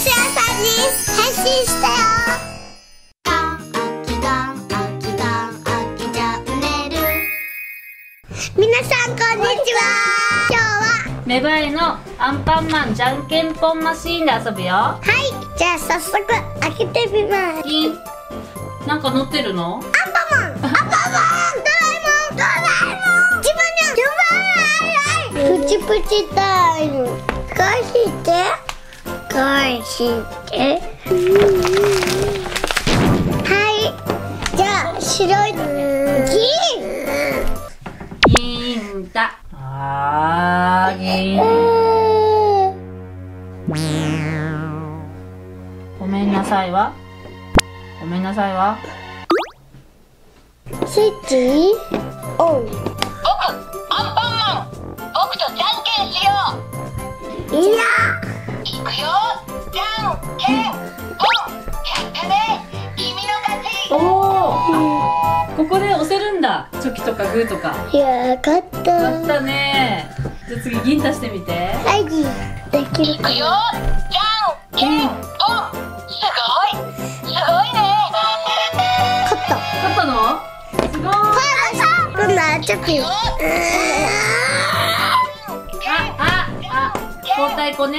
寿司屋さんに変身したよ。皆さんこんにちは。今日はメバエのアンパンマンじゃんけんぽんマシーンで遊ぶよ。はい、じゃあ早速開けてみます。なんか乗ってるの？アンパンマンドラえもん自分にプチプチタイム返してはい、じゃあ白い銀だ。あー、銀。ごめんなさいわ。スイッチオン。僕、アンパンマン、僕とじゃんけんしよう。いやー、いくよ、じゃんけんぽん。やったね、君の勝ち。おー、ここで押せるんだ。チョキとかグーとか。いやー、勝った。勝ったね。じゃあ次、銀足してみて。はい、銀。できる。いくよ、じゃんけんぽん。すごいね。勝ったの？交代子ね。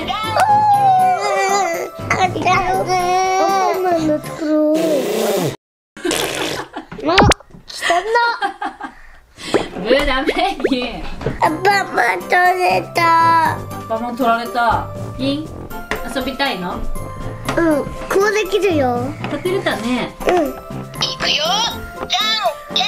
ありがとう。アンパンマンのところ。もう来たの。ブーダメに。アンパンマン取れた。ピン遊びたいの？うん。こうできるよ。立てれたね。うん。いくよ。じゃんけん。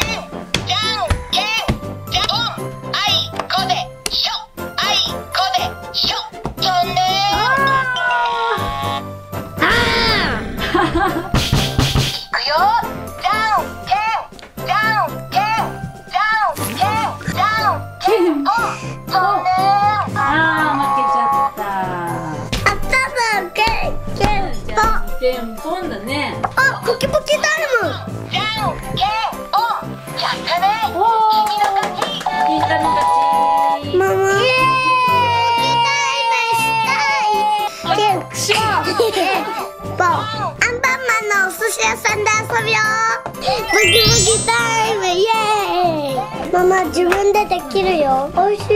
ママ、自分でできるよ。お寿司行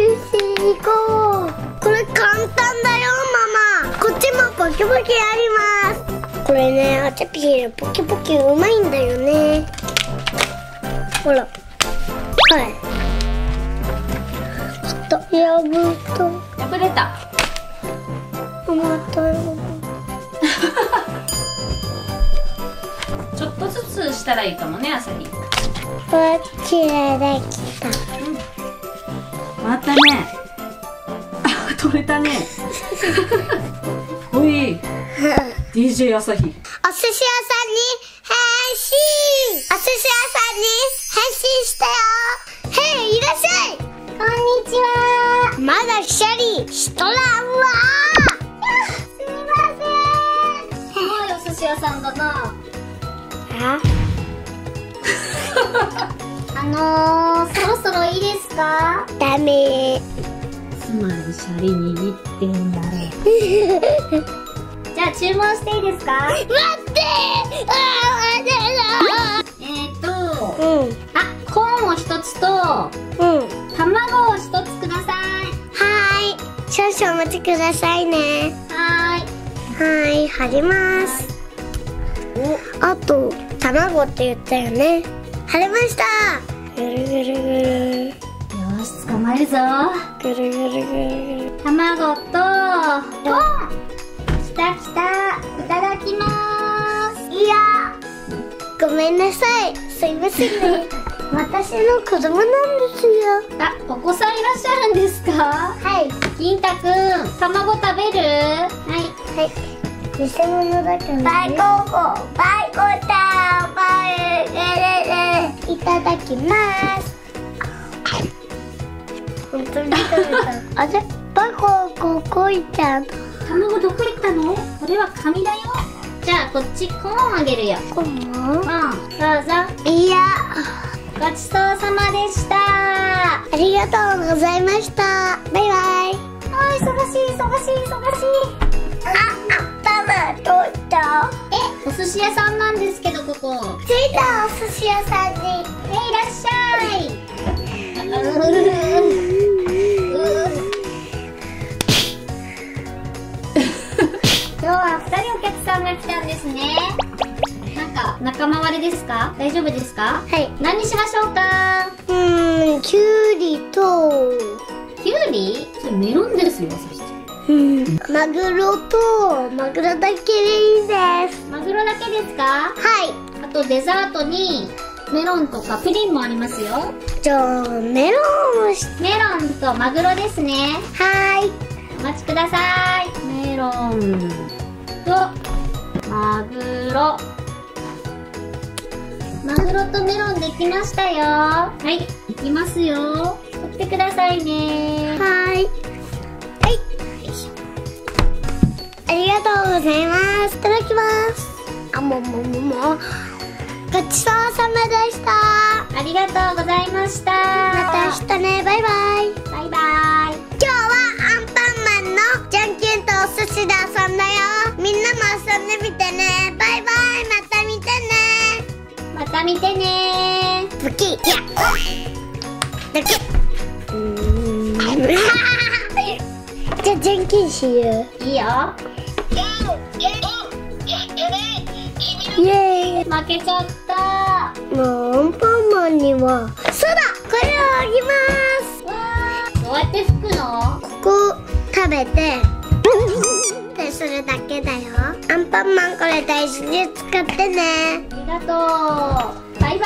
こう。これ簡単だよ、ママ。こっちもポキポキあります。これね、あちゃぴーポキポキうまいんだよね。ほら、はい。ちょっと破れた。ちょっとずつしたらいいかもね、あさり。こちらできた。またね。あ、取れたね。おい。DJ 朝日。お寿司屋さんに変身したよ。へい、いらっしゃい。こんにちは。まだシャリしとらんわ。すみません。すごいお寿司屋さんだな。そろそろいいですか？ダメ。つまりシャリ握ってんだね。じゃあ注文していいですか？待ってー。あ、コーンを一つと、卵を一つください。はーい。少々お待ちくださいね。はーい、貼ります。あと卵って言ったよね。貼れました。ぐるぐるぐる。よし、捕まえるぞ。ぐるぐるぐる。卵とコーン。きたきた。いただきます。いや。ごめんなさい。すいませんね。私の子供なんですよ。あ、お子さんいらっしゃるんですか？はい。銀太くん、卵食べる？はい。偽物だけどね。いただきます。本当に食べた。あれ、バココイちゃん。卵どこ行ったの？これは紙だよ。じゃあこっちコーンあげるよ。コーン？うん。どうぞ。いや。ごちそうさまでした。ありがとうございました。バイバイ。あ、忙しい。あ、あった。どうした？お寿司屋さんなんですけど、ここ着いた。お寿司屋さんにいらっしゃい。今日は2人お客さんが来たんですね。なんか仲間割れですか？大丈夫ですか？はい。何にしましょうか？きゅうりときゅうり？それメロンですよ。そしてマグロとマグロだけでいいです。マグロだけですか？はい。あとデザートにメロンとかプリンもありますよ。じゃあメロンとマグロですね。はい。お待ちください。メロン。マグロとメロンできましたよ。はい、いきますよ。取ってくださいね。はい。はい。ありがとうございます。いただきます。あ、も。ごちそうさまでした。ありがとうございました。また明日ね。バイバイ。バイバイ。今日はアンパンマンのじゃんけんとお寿司で遊んだよ。みんなも遊んでみてね。バイバイ。また見てね。また見てね。ブキッやドキッじゃあじゃんけんしよう。いいよ。イエーイ。負けちゃった。もうアンパンマンにはそうだ、これをあげます。わー、どうやって拭くの？ここ食べてするだけだよ。アンパンマン、これ大事に使ってね。ありがとう。バイバ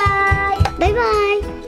イ。バイバイ。